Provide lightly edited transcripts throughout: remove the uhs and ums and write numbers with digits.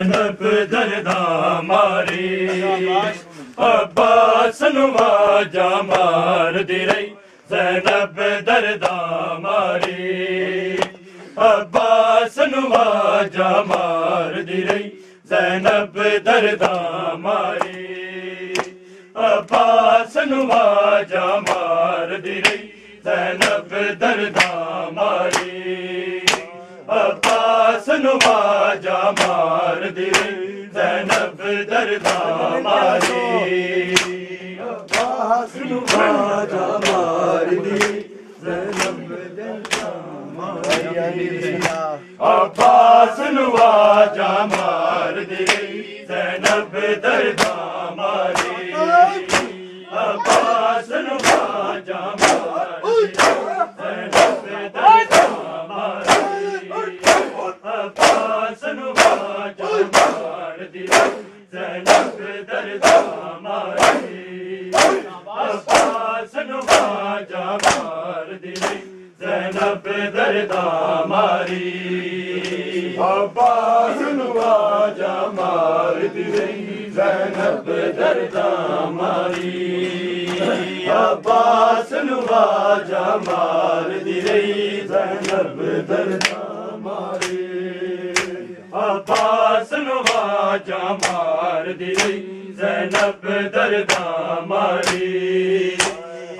زينب درداں ماری عباس نو واجا مار دی رئی، زینب درداں ماری عباس نو واجا مار دی رئی، زینب درداں ماری عباس نو واجا مار دی رئی، زینب درداں ماری عباس نو واجا مار دی رئی، زینب درداں ماری عباس نو واجا مار دی رئی، زینب درداں ماری عباس نو واجا مار دی رئی، زینب درداں ماری عباس نو واجا مار دی رئی، زینب درداں ماری عباس نو واجا مار دی رئی، زینب درداں ماری عباس نو واجا مار دی رئی، زینب درداں ماری عباس نو واجا مار دی رئی، زینب درداں ماری عباس نو واجا مار دی رئی، زینب درداں ماری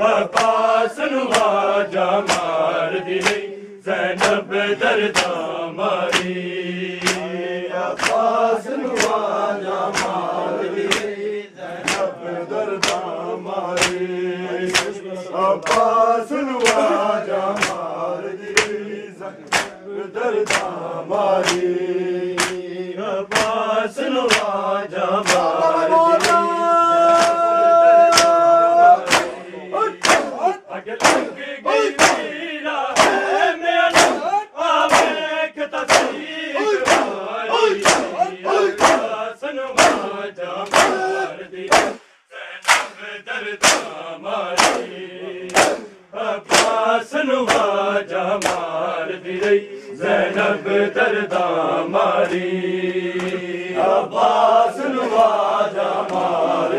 عباس نو واجا مار دی رئی، زینب درداں ماری عباس نو واجا مار دی رئی، زینب درداں ماری عباس نو واجا مار دی رئی، زینب درداں ماری عباس نو واجا مار دی رئی، درداں ماری عباس نو واجا مار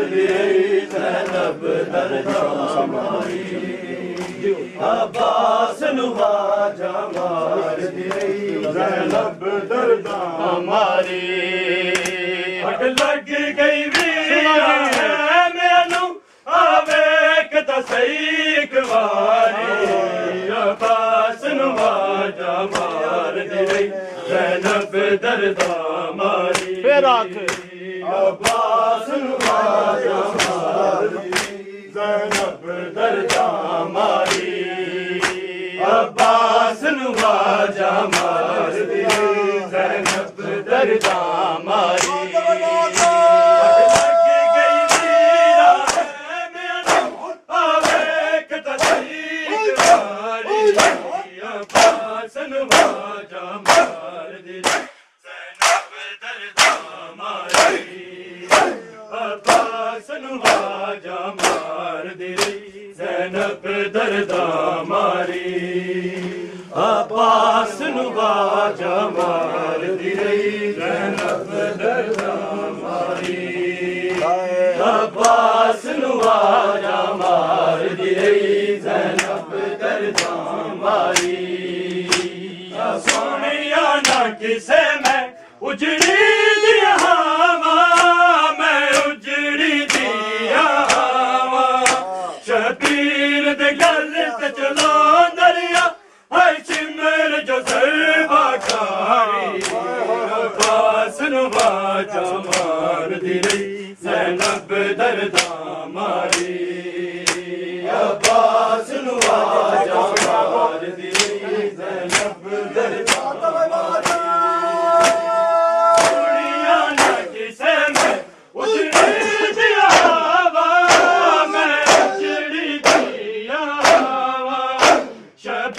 دی رئی، اگ لگ گئی میرا ہے میرا آویک تصدیق ماری عباس نو واجا مار دی رئی، زینب درداں ماری عباس نو واجا مار دی رئی، زینب درداں ماری عباس نو واجا مار دی رئی، زینب درداں ماری عباس نو واجا مار دی رئی، زینب درداں ماری اگ لگ گئی ویرا مینوں آویک تے صحیح واری عباس نو واجا مار دی رئی، زینب درداں ماری عباس نو واجا مار دی رئی، زینب درداں ماری عباس نو واجا مار دی رئی، زینب درداں ماری زینب درداں ماری عباس نو واجا مار دی رئی، زینب درداں ماری عباس نو واجا مار دی رئی، زینب درداں ماری سونیا نہ کسے میں اجڑی دی ہوا، میں اجڑی دی ہوا شبیر دے گل تے چلو دریا، ہر شمر جو سربا کاری عباس نو واجا مار دی رئی، زینب درداں ماری عباس نو واجا مار دی رئی، زینب درداں ماری زینب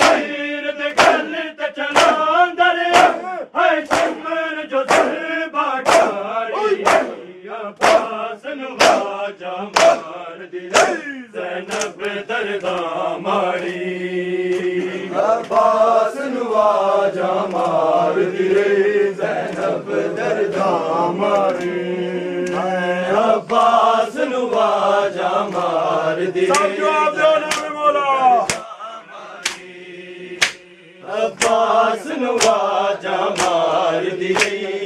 درداں ماری ماري عباس نو واجا مار دی سب جواب دو نام مولا عباس نو واجا مار دی.